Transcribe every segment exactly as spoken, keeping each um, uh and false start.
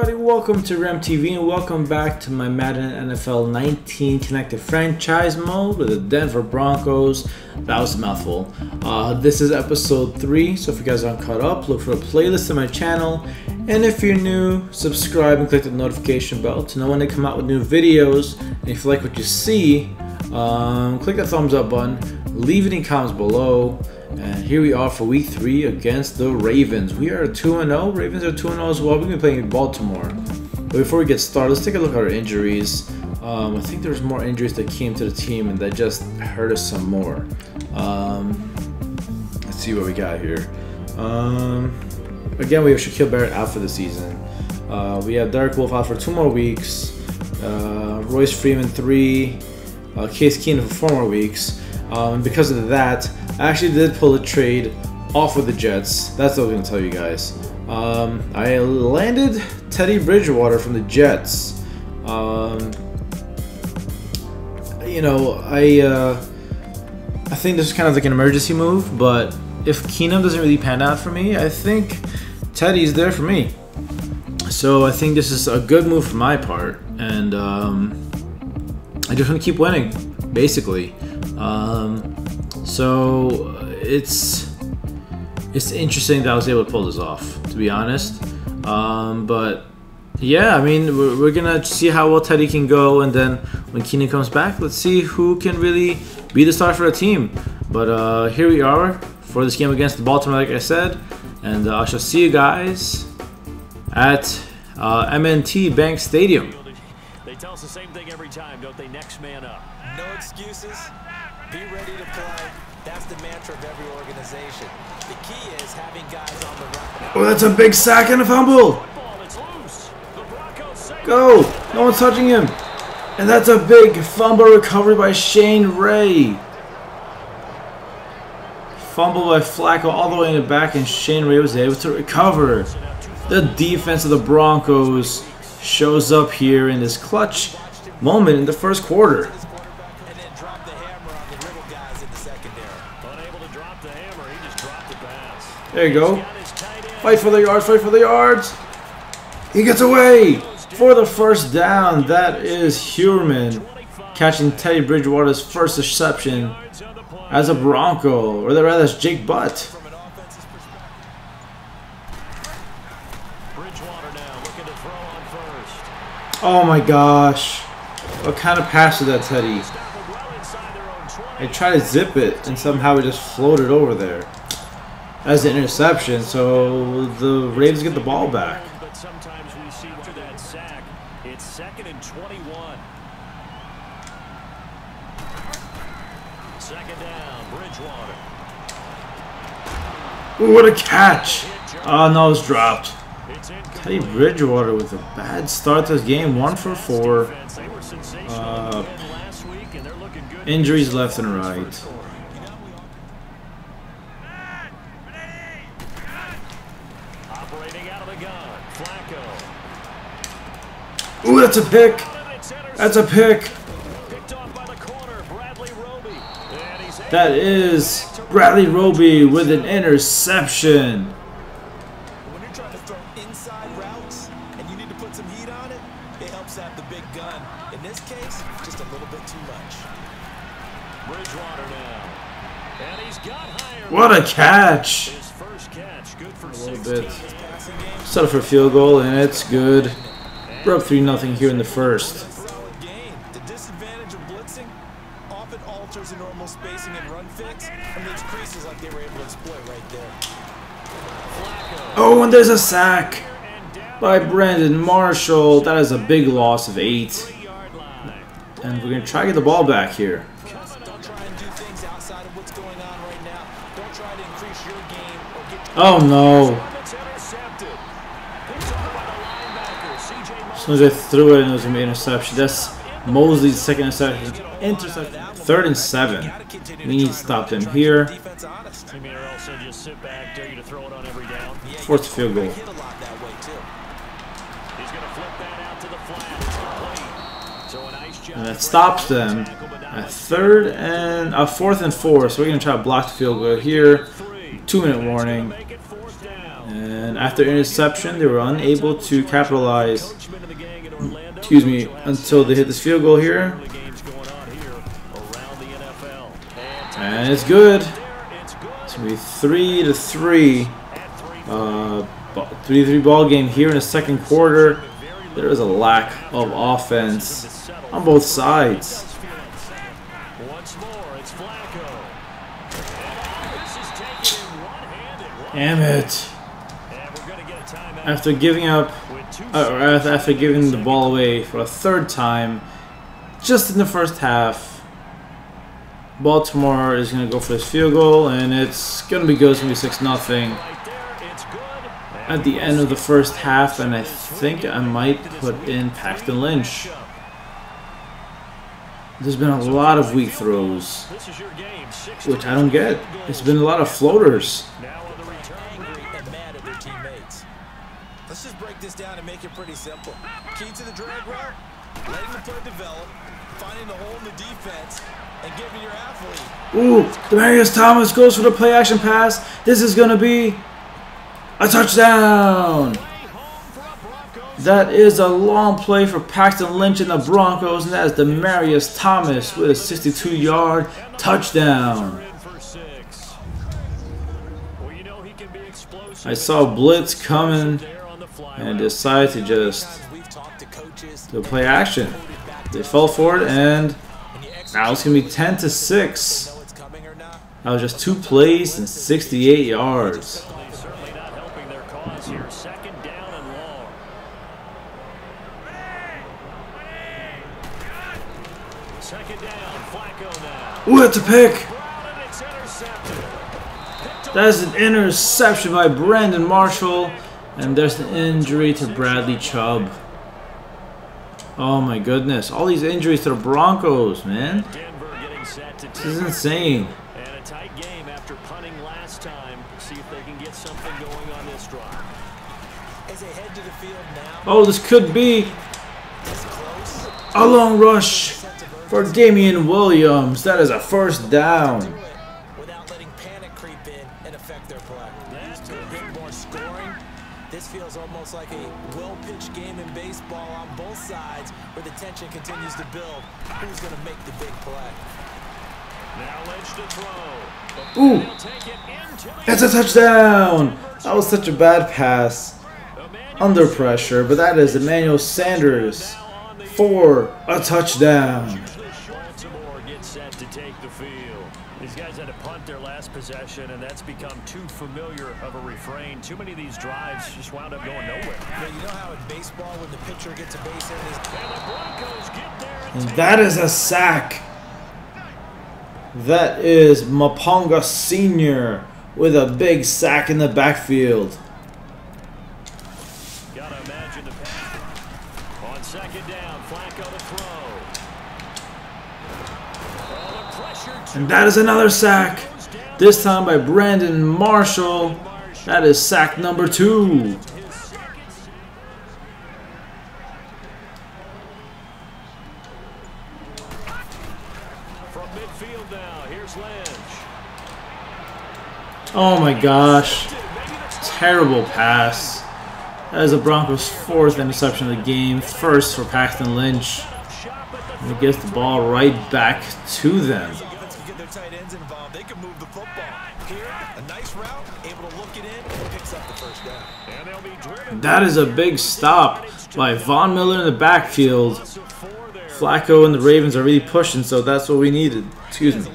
everybody, welcome to RemTV and welcome back to my Madden N F L nineteen Connected Franchise Mode with the Denver Broncos. That was a mouthful. Uh, this is episode three, so if you guys aren't caught up, look for a playlist on my channel. And if you're new, subscribe and click the notification bell to know when they come out with new videos. And if you like what you see, um, click the thumbs up button, leave it in comments below. And here we are for week three against the Ravens. We are two and oh. Ravens are two and oh as well. We're going to be playing Baltimore. But before we get started, let's take a look at our injuries. Um, I think there's more injuries that came to the team and that just hurt us some more. Um, let's see what we got here. Um, again, we have Shaquille Barrett out for the season. Uh, we have Derek Wolfe out for two more weeks. Uh, Royce Freeman, three. Uh, Case Keenum for four more weeks. Um, because of that, I actually did pull a trade off with the Jets. That's what I was going to tell you guys. Um, I landed Teddy Bridgewater from the Jets. Um, you know, I uh, I think this is kind of like an emergency move, but if Keenum doesn't really pan out for me, I think Teddy's there for me. So I think this is a good move for my part, and um, I just want to keep winning, basically. Um, So it's it's interesting that I was able to pull this off, to be honest. Um, but yeah, I mean, we're, we're gonna see how well Teddy can go, and then when Keenan comes back, let's see who can really be the star for the team. But uh, here we are for this game against the Baltimore, like I said, and uh, I shall see you guys at uh, M and T Bank Stadium. They tell us the same thing every time, don't they? Next man up. No excuses. Be ready to play. That's the mantra of every organization. The key is having guys on the run. Oh, that's a big sack and a fumble. Go. No one's touching him. And that's a big fumble recovery by Shane Ray. Fumble by Flacco all the way in the back, and Shane Ray was able to recover. The defense of the Broncos shows up here in this clutch moment in the first quarter. There you go. Fight for the yards, fight for the yards. He gets away for the first down. That is Huerman catching Teddy Bridgewater's first reception as a Bronco, or rather as Jake Butt. Oh my gosh. What kind of pass is that, Teddy? I tried to zip it and somehow it just floated over there. As an interception, so the Ravens get the ball back. But sometimes we see after that sack, it's second and twenty-one. Second down, Bridgewater. Ooh, what a catch! Oh no, it's dropped. Teddy Bridgewater with a bad start to this game, one for four. Uh, injuries left and right. Ooh, that's a pick. That's a pick. That is Bradley Roby with an interception. When you're trying to throw inside routes and you need to put some heat on it, it helps have the big gun. In this case, just a little bit too much. Bridgewater now. And he's got higher. What a catch. His first catch, good for sixteen. Set up for a field goal, and it's good. We're up three nothing here in the first. The disadvantage of blitzing often alters the normal spacing and run fits and makes creases like they were able to exploit right there. Oh, and there's a sack by Brandon Marshall. That is a big loss of eight. And we're going to try to get the ball back here. Oh, no. As soon as I threw it, and it was going to be an interception. That's Mosley's second interception. Interception. Third and seven. We need to stop them here. Fourth field goal. And that stops them. A third and a fourth and four. So we're going to try to block the field goal here. Two minute warning. And and after interception, they were unable to capitalize. Excuse me, until they hit this field goal here, and it's good. It's gonna be three to three, uh, three to three ball game here in the second quarter. There is a lack of offense on both sides. Damn it! After giving up, uh, after giving the ball away for a third time, just in the first half, Baltimore is going to go for this field goal, and it's going to be good. It's going to be six nothing at the end of the first half, and I think I might put in Paxton Lynch. There's been a lot of weak throws, which I don't get. It's been a lot of floaters. Let's just break this down and make it pretty simple. Key to the drag route, letting the play develop, finding the hole in the defense, and giving your athlete. Ooh, Demarius Thomas goes for the play action pass. This is going to be a touchdown. That is a long play for Paxton Lynch and the Broncos, and that is Demarius Thomas with a sixty-two yard touchdown. I saw blitz coming and decided to just to play action. They fell for it, and now it's gonna be ten to six. That was just two plays and sixty-eight yards. Ooh, that's a pick. That is an interception by Brandon Marshall, and there's an injury to Bradley Chubb. Oh my goodness, all these injuries to the Broncos, man. This is insane. And a tight game after punting last time. See if they can get something going on this drive. As they head to the field now. Oh, this could be a long rush for Damian Williams. That is a first down. Like a well-pitched game in baseball on both sides where the tension continues to build. Who's going to make the big play? Now Lynch to throw. Ooh, that's a touchdown. That was such a bad pass under pressure, but that is Emmanuel Sanders for a touchdown. Baltimore gets set to take the field. These guys had to punt their last possession, and that's become too familiar of a refrain. Too many of these drives just wound up going nowhere. Well, you know how in baseball, when the pitcher gets a base hit, and the Broncos get there. And that is a sack. That is Maponga Senior with a big sack in the backfield. Gotta imagine the pass. On second down, Flacco to throw. And that is another sack, this time by Brandon Marshall. That is sack number two. From midfield now, here's Lynch. Oh my gosh, terrible pass. That is the Broncos' fourth interception of the game, first for Paxton Lynch. And he gets the ball right back to them. Involved, they can move the football. Here, a nice route, able to look it in, picks up the first down. And they'll be driven. That is a big stop by Von Miller in the backfield. Flacco and the Ravens are really pushing, so that's what we needed. Excuse me.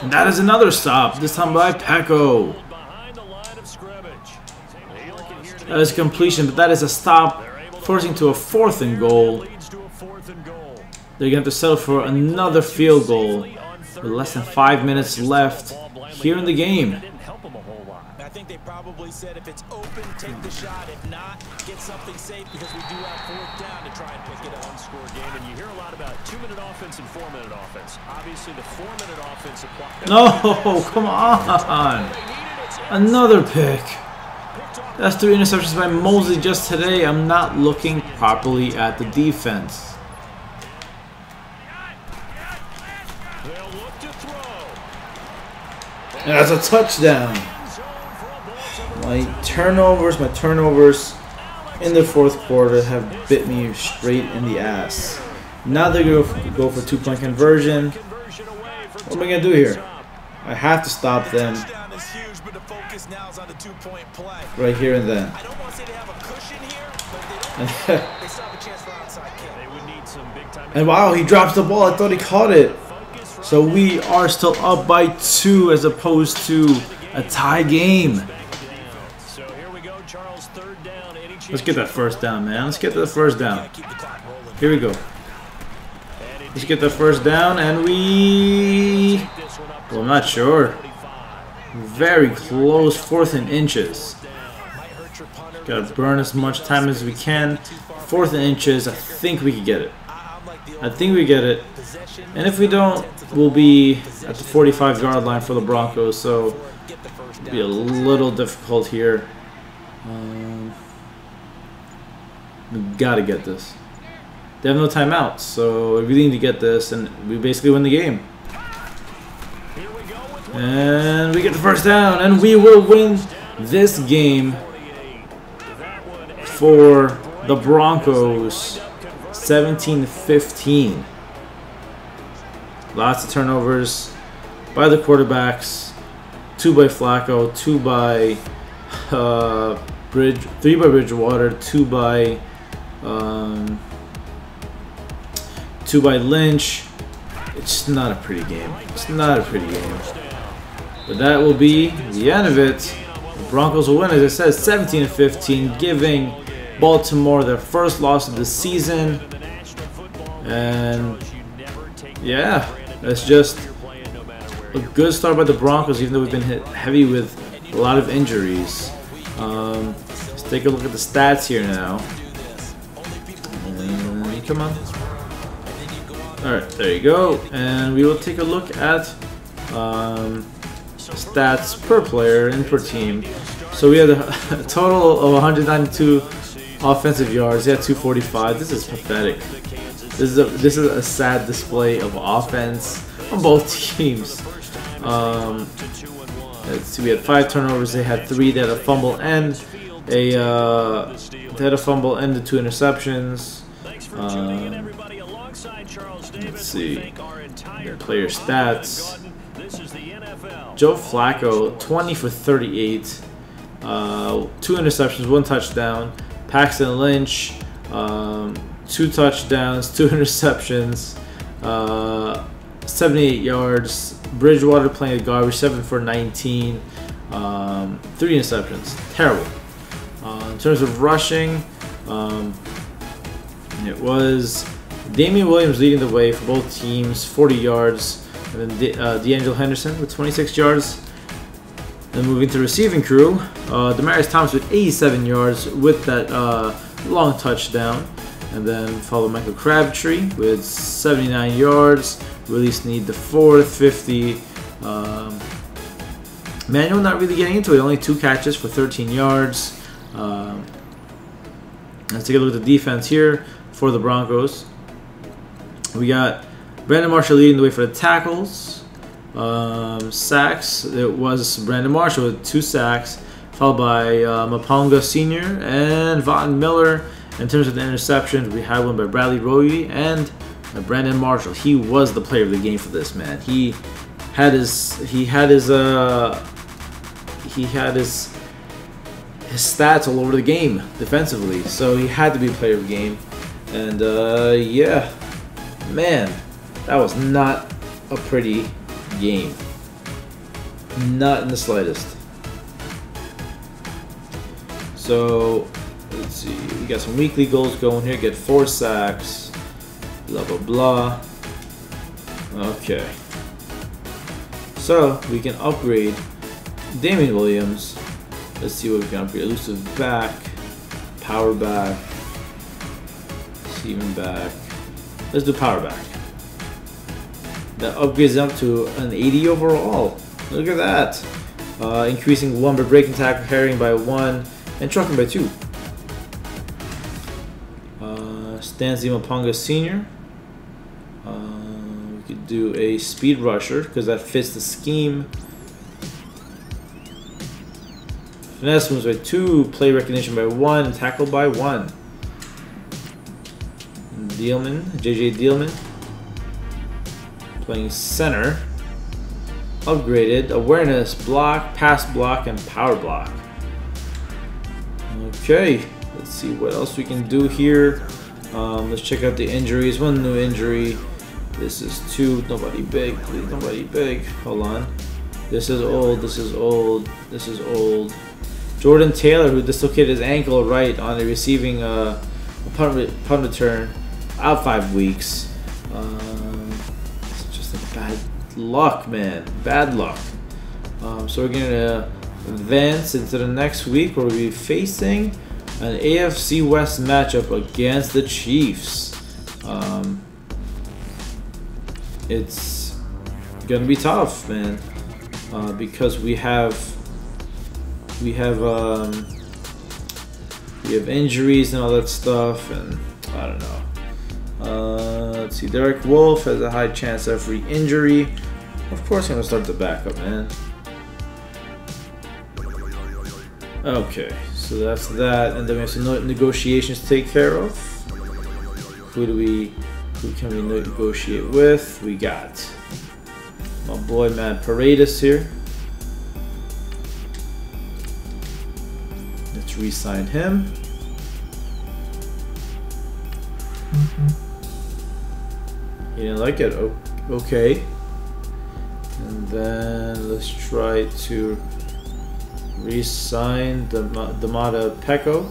And that is another stop, this time by Peko. That is completion, but that is a stop, forcing to a fourth and goal. They're going to have to settle for another field goal with less than five minutes left here in the game. I think they probably said if it's open, take the shot. If not, get something safe because we do have fourth down to try and pick it up. Score game, and you hear a lot about two-minute offense and four-minute offense. Obviously, the four-minute offense. No, come on! Another pick. That's three interceptions by Mosley just today. I'm not looking properly at the defense. And that's a touchdown. My turnovers, my turnovers in the fourth quarter have bit me straight in the ass. Now they go for, go for two-point conversion. What am I going to do here? I have to stop them right here and then. And wow, he drops the ball. I thought he caught it. So we are still up by two as opposed to a tie game. Let's get that first down, man. Let's get that first down. Here we go. Let's get the first down, and we... Well, I'm not sure. Very close, fourth and inches. Gotta burn as much time as we can. Fourth and inches, I think we can get it. I think we get it. And if we don't, we'll be at the forty-five yard line for the Broncos, so it'll be a little difficult here. Um, we gotta get this. They have no timeouts, so we need to get this, and we basically win the game. And we get the first down, and we will win this game for the Broncos, seventeen fifteen. Lots of turnovers by the quarterbacks, two by Flacco, two by uh, Bridge, three by Bridgewater, two by... Um, Two by Lynch. It's not a pretty game. It's not a pretty game. But that will be the end of it. The Broncos will win, as I said, seventeen to fifteen, giving Baltimore their first loss of the season. And yeah, that's just a good start by the Broncos, even though we've been hit heavy with a lot of injuries. Um, let's take a look at the stats here now. And come on. Alright, there you go, and we will take a look at um, stats per player and per team. So we had a, a total of one hundred ninety-two offensive yards. Yeah, two forty-five. This is pathetic. This is a this is a sad display of offense on both teams. Um, let's see, we had five turnovers. They had three. They had a fumble and a uh, they had a fumble and the two interceptions. Um, Let's see their player stats. Joe Flacco, twenty for thirty-eight, uh, two interceptions, one touchdown. Paxton Lynch, um, two touchdowns, two interceptions, uh, seventy-eight yards. Bridgewater playing the garbage, seven for nineteen, um, three interceptions. Terrible. Uh, in terms of rushing, um, it was Damian Williams leading the way for both teams, forty yards, and then D uh, D'Angelo Henderson with twenty-six yards. Then moving to receiving crew, uh, Demaryius Thomas with eighty-seven yards with that uh, long touchdown, and then follow Michael Crabtree with seventy-nine yards. Willie Sneed the fourth, fifty. Um, Manuel not really getting into it, only two catches for thirteen yards. Um, let's take a look at the defense here for the Broncos. We got Brandon Marshall leading the way for the tackles. Um, sacks, it was Brandon Marshall with two sacks, followed by uh, Maponga Senior and Von Miller. In terms of the interceptions, we had one by Bradley Roby and uh, Brandon Marshall. He was the player of the game for this, man. He had his he had his uh he had his his stats all over the game defensively, so he had to be player of the game. And uh, yeah. Man, that was not a pretty game. Not in the slightest. So, let's see. We got some weekly goals going here. Get four sacks. Blah, blah, blah. Okay. So, we can upgrade Damian Williams. Let's see what we can upgrade. Elusive back. Power back. Receiving back. Let's do power back. That upgrades up to an eighty overall. Look at that. Uh, increasing one by breaking tackle, carrying by one, and trucking by two. Uh, Stanzi Maponga Senior Uh, we could do a speed rusher because that fits the scheme. Finesse moves by two, play recognition by one, tackle by one. Dielman, J J Dielman, playing center. Upgraded, awareness, block, pass block, and power block. Okay, let's see what else we can do here. Um, let's check out the injuries. One new injury. This is two. Nobody big, please. Nobody big. Hold on. This is old. This is old. This is old. Jordan Taylor, who dislocated his ankle right on a receiving uh, a punt, re punt return, out five weeks. Um, it's just a bad luck, man. Bad luck. Um, so we're gonna advance into the next week, where we'll be facing an A F C West matchup against the Chiefs. Um, it's gonna be tough, man, uh, because we have we have um, we have injuries and all that stuff, and I don't know. Uh, let's see. Derek Wolfe has a high chance of re-injury. Of course, I'm gonna start the backup, man. Okay, so that's that, and then we have some negotiations to take care of. Who do we, who can we negotiate with? We got my boy Matt Paredes here. Let's re-sign him. Mm-hmm. He didn't like it. Oh, okay. And then let's try to re-sign the Domata Peko.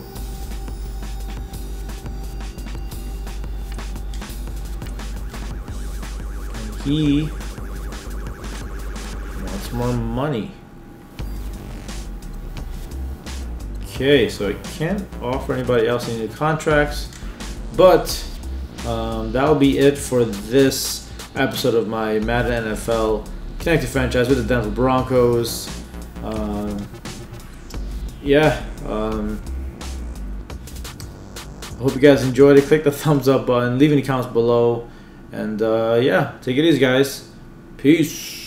And he wants more money. Okay, so I can't offer anybody else any new contracts, but um, that'll be it for this episode of my Madden N F L Connected franchise with the Denver Broncos. Um, Yeah, um, I hope you guys enjoyed it. Click the thumbs up button, leave any comments below, and uh, yeah, take it easy, guys. Peace.